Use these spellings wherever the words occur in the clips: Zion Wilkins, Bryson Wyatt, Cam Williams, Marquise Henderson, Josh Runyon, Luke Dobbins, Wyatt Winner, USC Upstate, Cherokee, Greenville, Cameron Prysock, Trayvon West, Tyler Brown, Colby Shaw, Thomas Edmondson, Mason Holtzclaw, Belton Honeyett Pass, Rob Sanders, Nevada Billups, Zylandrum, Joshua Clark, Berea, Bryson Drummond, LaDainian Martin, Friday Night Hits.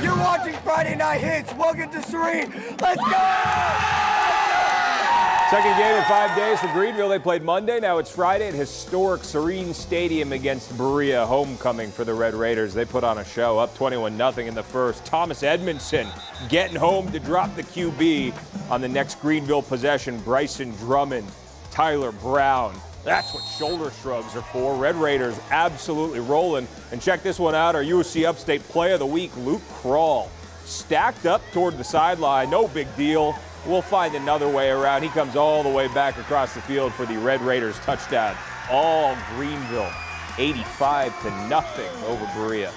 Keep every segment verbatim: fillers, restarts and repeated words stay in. You're watching Friday Night Hits. Welcome to Serene. Let's go! Second game in five days for Greenville. They played Monday. Now it's Friday at historic Serene Stadium against Berea. Homecoming for the Red Raiders. They put on a show, up twenty-one nothing in the first. Thomas Edmondson getting home to drop the Q B on the next Greenville possession. Bryson Drummond, Tyler Brown. That's what shoulder shrugs are for. Red Raiders absolutely rolling. And check this one out, our U S C Upstate Play of the Week, Luke Crawl. Stacked up toward the sideline, no big deal. We'll find another way around. He comes all the way back across the field for the Red Raiders touchdown. All Greenville, eighty-five to nothing over Berea.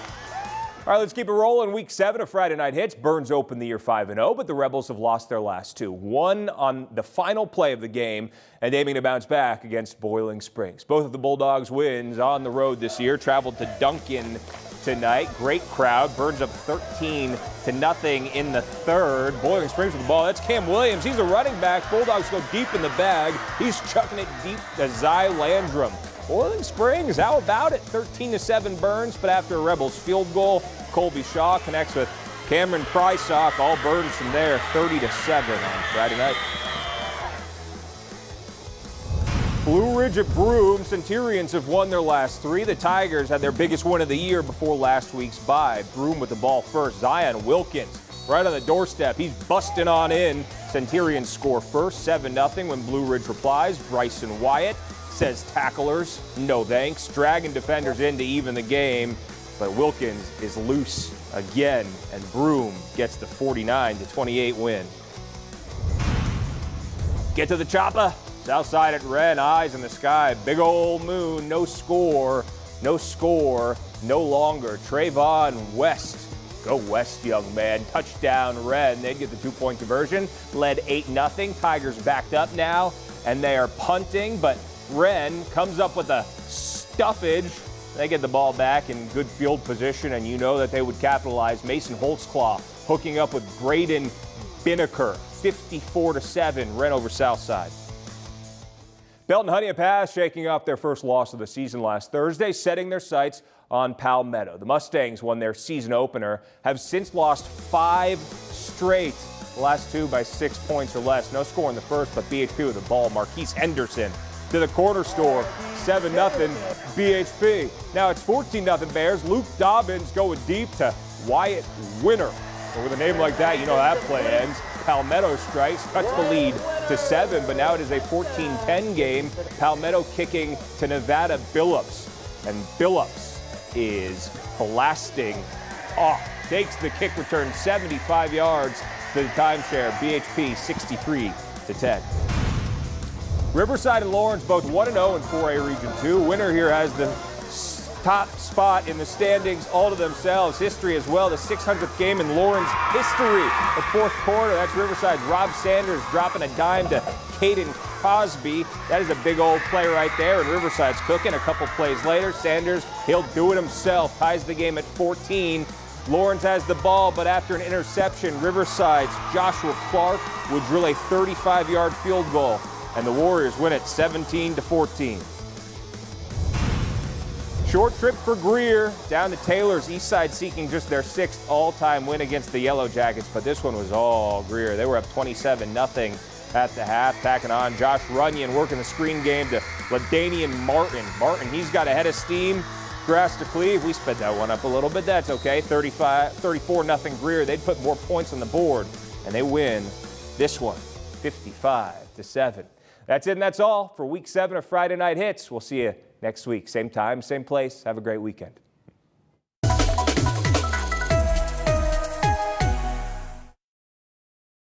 All right, let's keep it rolling. Week seven of Friday Night Hits. Burns opened the year five and oh, but the Rebels have lost their last two. One on the final play of the game and aiming to bounce back against Boiling Springs. Both of the Bulldogs' wins on the road this year. Traveled to Duncan tonight. Great crowd. Burns up thirteen to nothing in the third. Boiling Springs with the ball. That's Cam Williams. He's a running back. Bulldogs go deep in the bag. He's chucking it deep to Zylandrum. Boiling Springs, how about it? thirteen to seven Burns, but after a Rebels field goal, Colby Shaw connects with Cameron Prysock. All Burns from there, thirty to seven on Friday night. Blue Ridge at Broome, Centurions have won their last three. The Tigers had their biggest win of the year before last week's bye. Broome with the ball first. Zion Wilkins right on the doorstep. He's busting on in. Centurions score first, seven nothing when Blue Ridge replies. Bryson Wyatt says tacklers, no thanks. Dragging defenders in to even the game, but Wilkins is loose again, and Broome gets the forty-nine to twenty-eight win. Get to the chopper. Southside at Red, eyes in the sky. Big old moon, no score, no score, no longer. Trayvon West. Go West, young man. Touchdown Red. They'd get the two-point conversion. Led eight nothing. Tigers backed up now, and they are punting, but Wren comes up with a stuffage. They get the ball back in good field position, and you know that they would capitalize. Mason Holtzclaw hooking up with Braden Binnaker, fifty-four to seven, Wren over Southside. Belton Honeyett Pass shaking off their first loss of the season last Thursday, setting their sights on Palmetto. The Mustangs won their season opener, have since lost five straight. The last two by six points or less. No score in the first, but B H P with the ball. Marquise Henderson to the corner store, seven nothing B H P. Now it's fourteen nothing Bears. Luke Dobbins going deep to Wyatt Winner. And with a name like that, you know that play ends. Palmetto strikes, cuts the lead to seven, but now it is a fourteen ten game. Palmetto kicking to Nevada Billups, and Billups is blasting off. Takes the kick return seventy-five yards to the timeshare. B H P sixty-three to ten. Riverside and Lawrence both one and oh in four A Region two. Winner here has the top spot in the standings all to themselves. History as well, the six hundredth game in Lawrence history. The fourth quarter, that's Riverside's Rob Sanders dropping a dime to Caden Cosby. That is a big old play right there, and Riverside's cooking. A couple plays later, Sanders, he'll do it himself. Ties the game at fourteen. Lawrence has the ball, but after an interception, Riverside's Joshua Clark would drill a thirty-five yard field goal. And the Warriors win it seventeen to fourteen. Short trip for Greer, down to Taylor's. Eastside seeking just their sixth all-time win against the Yellow Jackets, but this one was all Greer. They were up twenty-seven nothing at the half, tacking on. Josh Runyon working the screen game to LaDainian Martin. Martin, he's got a head of steam. Grass to cleave. We sped that one up a little bit. That's okay. thirty-four nothing Greer. They'd put more points on the board, and they win this one, fifty-five to seven. That's it, and that's all for Week seven of Friday Night Hits. We'll see you next week. Same time, same place. Have a great weekend.